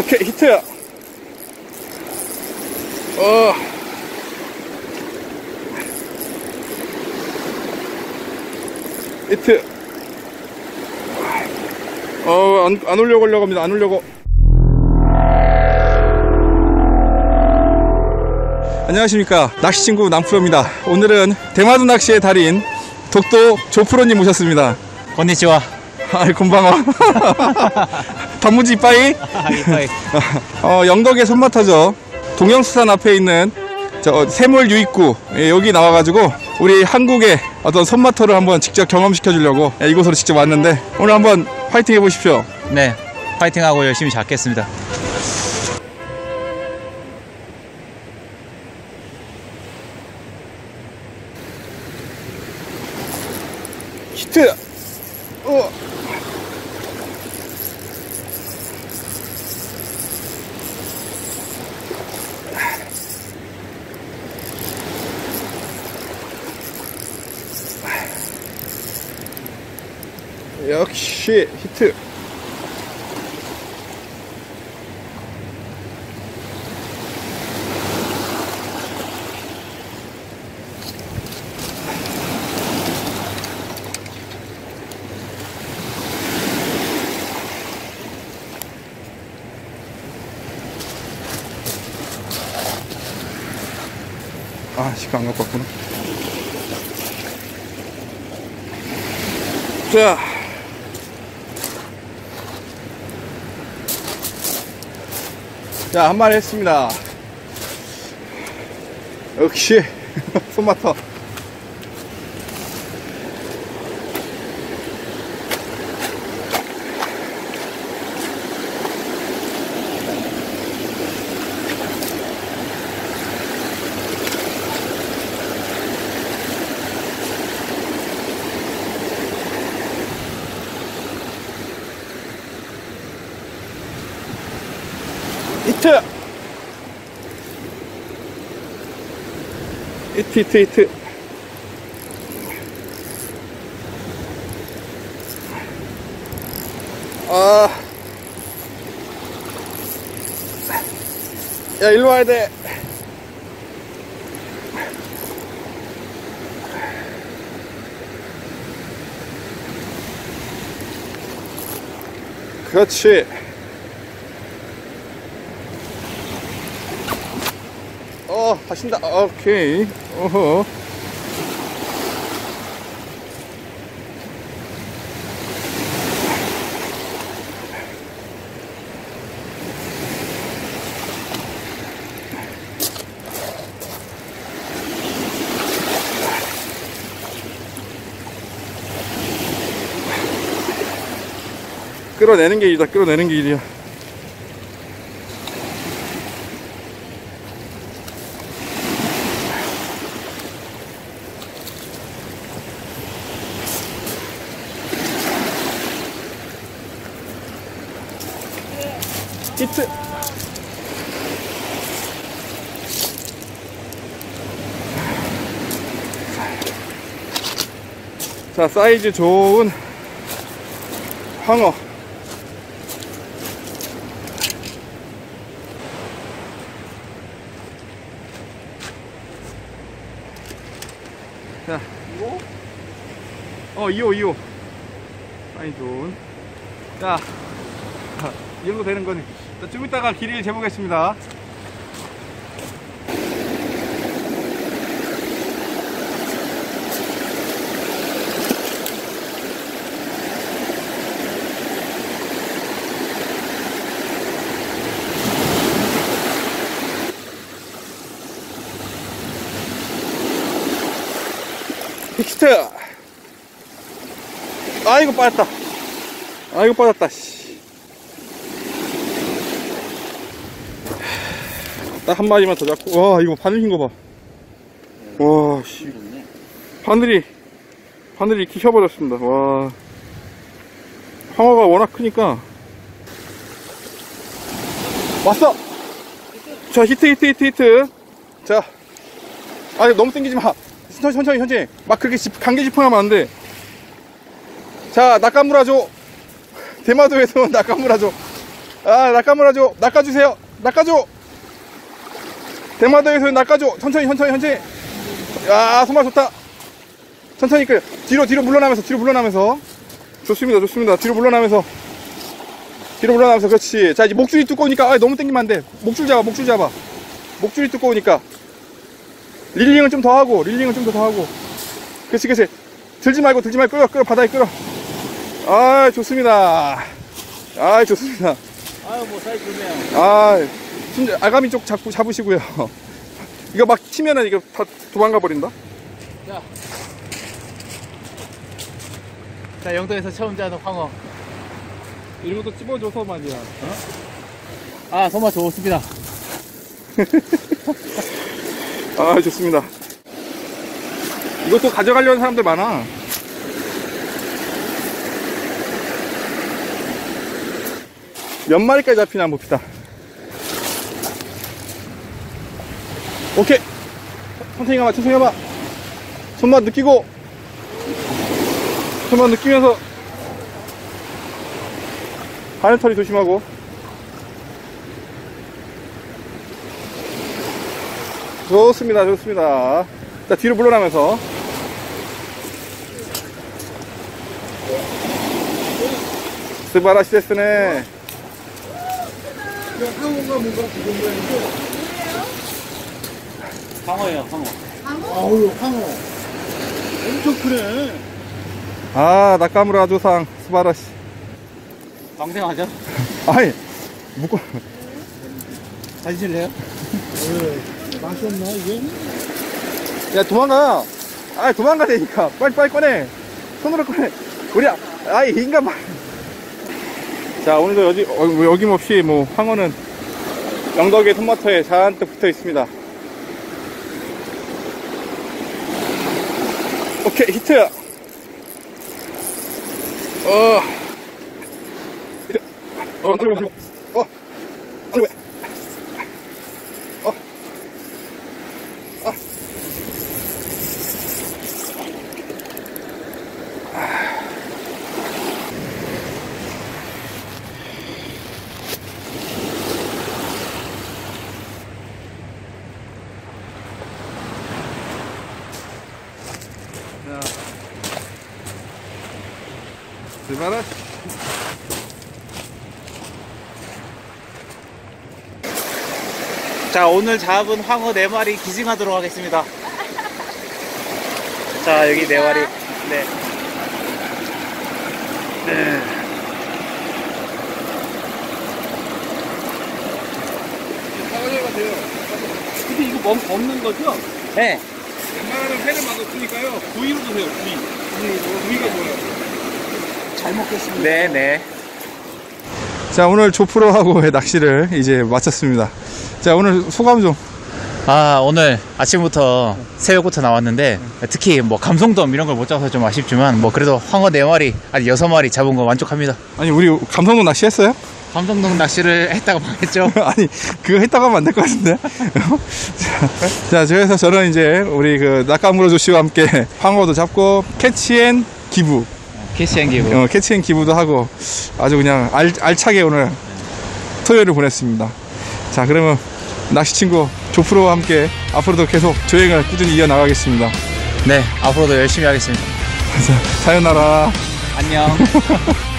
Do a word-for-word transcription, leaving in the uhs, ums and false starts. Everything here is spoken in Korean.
오케이, 히트야. 어. 히트. 어, 안, 안 올려고 하려고 합니다. 안 올려고. 안녕하십니까. 낚시친구 남프로입니다. 오늘은 대마도 낚시의 달인 독도 조프로님 모셨습니다. 건니치와. 아이, 곤방어. 단무지 이빠이. 이빠이. 어, 영덕의 손맛하죠. 동영수산 앞에 있는 저 세몰 유입구, 예, 여기 나와가지고 우리 한국의 어떤 손맛터를 한번 직접 경험시켜 주려고, 예, 이곳으로 직접 왔는데 오늘 한번 파이팅 해보십시오. 네, 파이팅하고 열심히 잡겠습니다. 히트! 어. 역시 히트. 아, 시간 안 갖고 왔구나. 자, 자, 한 마리 했습니다. 역시 손맛터. 히트! 히트, 히트, 히트. 아. 야, 일로 와야 돼. 그렇지. 어, 가신다. 오케이. 어허. 끌어내는 게 일이다. 끌어내는 게 일이야. 히트. 자, 사이즈 좋은 황어. 자, 이 호? 어, 이 호, 이 호. 사이즈 좋은. 자, 이 정도 되는 거니. 자, 좀 이따가 길이를 재보겠습니다. 히트! 아이고, 빠졌다. 아이고, 빠졌다. 딱 한 마리만 더 잡고. 와, 이거 바늘 흰 거 봐. 와, 씨. 바늘이, 바늘이 이렇게 휘어버렸습니다. 와. 황어가 워낙 크니까. 왔어! 자, 히트, 히트, 히트, 히트. 자. 아, 너무 당기지 마. 천천히, 천천히, 천천히. 막 그렇게 강제 지평하면 안 돼. 자, 낙가무라조. 대마도에서 온 낙가무라조. 아, 낚아물어줘. 낚아주세요. 낚아줘. 대마도에서 낚아줘. 천천히, 천천히, 천천히. 아, 손맛 좋다. 천천히 끌. 뒤로, 뒤로 물러나면서, 뒤로 물러나면서. 좋습니다, 좋습니다. 뒤로 물러나면서. 뒤로 물러나면서, 그렇지. 자, 이제 목줄이 두꺼우니까, 아, 너무 당기면 안 돼. 목줄 잡아, 목줄 잡아. 목줄이 두꺼우니까. 릴링은 좀 더 하고, 릴링은 좀 더 더 하고. 그렇지, 그렇지. 들지 말고, 들지 말고, 끌어, 끌어, 바다에 끌어. 아, 좋습니다. 아, 좋습니다. 아유, 뭐, 사이 좋네요. 아, 진짜, 아가미 쪽 잡고, 잡으시고요. 이거 막 치면은 이거 다 도망가 버린다. 자. 자, 영동에서 처음 잡은 황어. 일부터 찝어줘, 소맛이야. 어? 아, 소맛 좋습니다. 아, 좋습니다. 이것도 가져가려는 사람들 많아. 몇 마리까지 잡히나 한번 봅시다. 오케이. 천천히 가봐, 천천히 가봐. 손만 느끼고. 손만 느끼면서. 바늘털이 조심하고. 좋습니다, 좋습니다. 자, 뒤로 물러나면서. 스바라시 데스네. 황어가 뭔가 그런 모양이죠? 황어예요, 황어. 아우, 황어. 엄청 크네. 아, 나카무라 조상, 스바라시. 방생하죠? 아니, 묶어. 다시실래요? 왜? 맛이 없나, 이게? 야, 도망가. 아, 도망가라니까. 빨리, 빨리 꺼내. 손으로 꺼내. 우리, 아이, 인간 말. 자, 오늘도 여기, 어, 여김없이, 뭐, 황어는 영덕의 손마터에 잔뜩 붙어 있습니다. 오케이, 히트. 어. 어, 어, 어, 아. 출발하시. 자, 오늘 잡은 황어 네 마리 기증하도록 하겠습니다. 자, 여기 네 마리. 네. 네. 근데 이거 멈, 없는 거죠? 네. 웬만하면 회를 맛없으니까요. 구이로 드세요, 구이. 구이가 뭐예요? 잘 먹겠습니다. 네네. 자, 오늘 조프로하고의 낚시를 이제 마쳤습니다. 자, 오늘 소감 좀. 아, 오늘 아침부터 새벽부터 나왔는데 특히 뭐 감성돔 이런 걸 못 잡아서 좀 아쉽지만 뭐 그래도 황어 네 마리 아니 여섯 마리 잡은 거 만족합니다. 아니, 우리 감성돔 낚시 했어요? 감성돔 낚시를 했다가 망했죠. 아니, 그거 했다가 하면 안 될 것 같은데. 자, 그래서 저는 이제 우리 그 나카무라 조씨와 함께 황어도 잡고 캐치 앤 기부. 캐치 앤 기부. 어, 캐치 앤 기부도 하고 아주 그냥 알, 알차게 오늘 토요일을 보냈습니다. 자, 그러면 낚시친구 조프로와 함께 앞으로도 계속 조행을 꾸준히 이어나가겠습니다. 네, 앞으로도 열심히 하겠습니다. 자, 사요나라. 안녕.